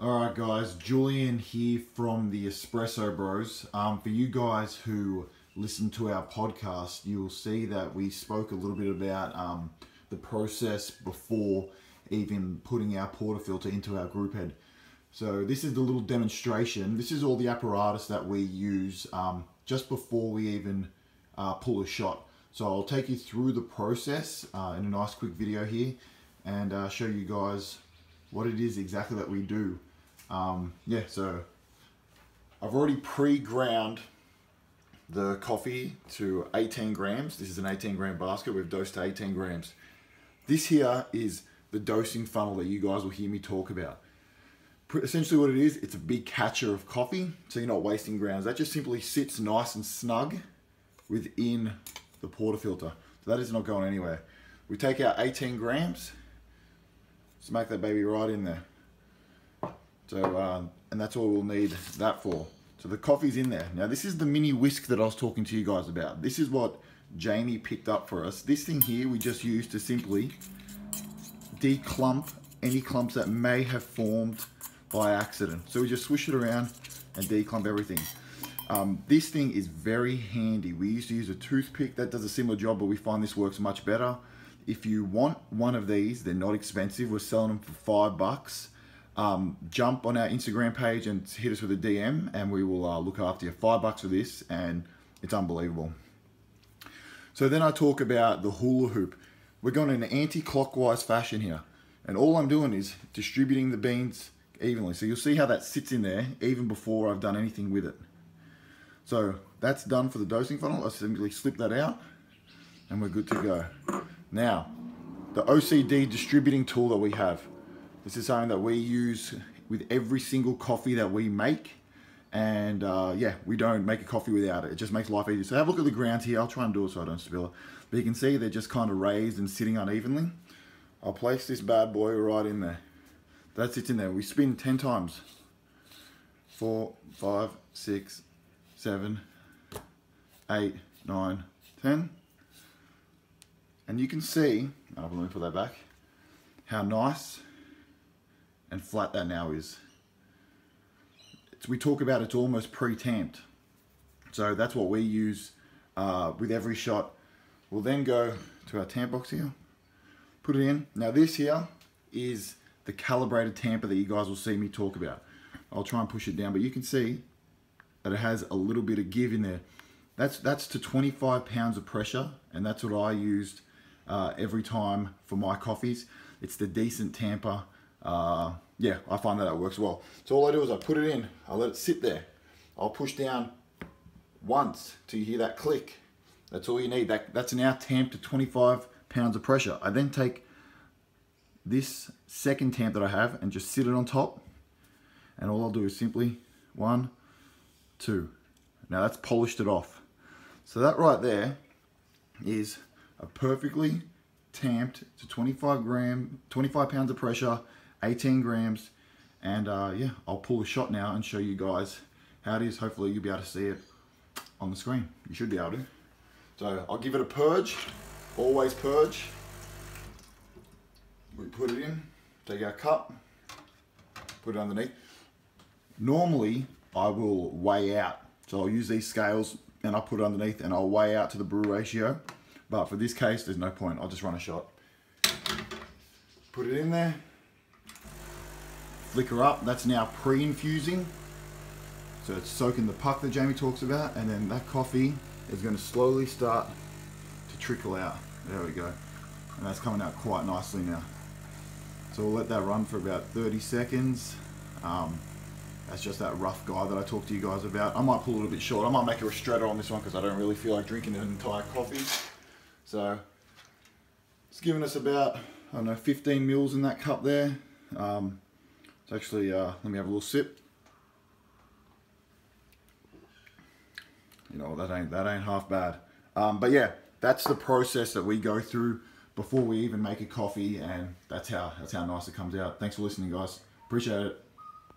Alright guys, Julian here from the Espresso Bros. For you guys who listen to our podcast, you'll see that we spoke a little bit about the process before even putting our portafilter into our group head. So this is the little demonstration. This is all the apparatus that we use just before we even pull a shot. So I'll take you through the process in a nice quick video here and show you guys what it is exactly that we do. Yeah, so I've already pre-ground the coffee to 18 grams. This is an 18 gram basket. We've dosed to 18 grams. This here is the dosing funnel that you guys will hear me talk about. Essentially what it is, it's a big catcher of coffee, so you're not wasting grams. That just simply sits nice and snug within the portafilter. So that is not going anywhere. We take out 18 grams, smack that baby right in there. So, and that's all we'll need that for. So the coffee's in there. Now this is the mini whisk that I was talking to you guys about. This is what Jamie picked up for us. This thing here we just use to simply declump any clumps that may have formed by accident. So we just swish it around and declump everything. This thing is very handy. We used to use a toothpick. That does a similar job, but we find this works much better. If you want one of these, they're not expensive. We're selling them for $5. Jump on our Instagram page and hit us with a DM and we will look after you. $5 for this and it's unbelievable. So then I talk about the hula hoop. We're going in an anti-clockwise fashion here. And all I'm doing is distributing the beans evenly. So you'll see how that sits in there even before I've done anything with it. So that's done for the dosing funnel. I simply slip that out and we're good to go. Now, the OCD distributing tool that we have. This is something that we use with every single coffee that we make. And yeah, we don't make a coffee without it. It just makes life easier. So have a look at the grounds here. I'll try and do it so I don't spill it. But you can see they're just kind of raised and sitting unevenly. I'll place this bad boy right in there. That sits in there. We spin 10 times. 4, 5, 6, 7, 8, 9, 10. And you can see, let me put that back, how nice and flat that now is. We talk about it's almost pre-tamped. So that's what we use with every shot. We'll then go to our tamp box here, put it in. Now this here is the calibrated tamper that you guys will see me talk about. I'll try and push it down, but you can see that it has a little bit of give in there. That's to 25 pounds of pressure, and that's what I used every time for my coffees. It's the decent tamper. Yeah, I find that it works well. So all I do is I put it in, I let it sit there. I'll push down once till you hear that click. That's all you need. That's now tamped to 25 pounds of pressure. I then take this second tamp that I have and just sit it on top. And all I'll do is simply 1, 2. Now that's polished it off. So that right there is a perfectly tamped to 25 pounds of pressure, 18 grams. And yeah, I'll pull a shot now and show you guys how it is. Hopefully you'll be able to see it on the screen. You should be able to. So I'll give it a purge, always purge. We put it in, take our cup, put it underneath. Normally I will weigh out. So I'll use these scales and I'll put it underneath and I'll weigh out to the brew ratio. But for this case, there's no point. I'll just run a shot. Put it in there. Flicker up. That's now pre-infusing. So it's soaking the puck that Jamie talks about. And then that coffee is going to slowly start to trickle out. There we go. And that's coming out quite nicely now. So we'll let that run for about 30 seconds. That's just that rough guide that I talked to you guys about. I might pull a little bit short. I might make a ristretto on this one because I don't really feel like drinking an entire coffee. So it's given us about, I don't know, 15 mils in that cup there. It's actually, let me have a little sip. You know, that ain't half bad. But yeah, that's the process that we go through before we even make a coffee, and that's how nice it comes out. Thanks for listening, guys. Appreciate it.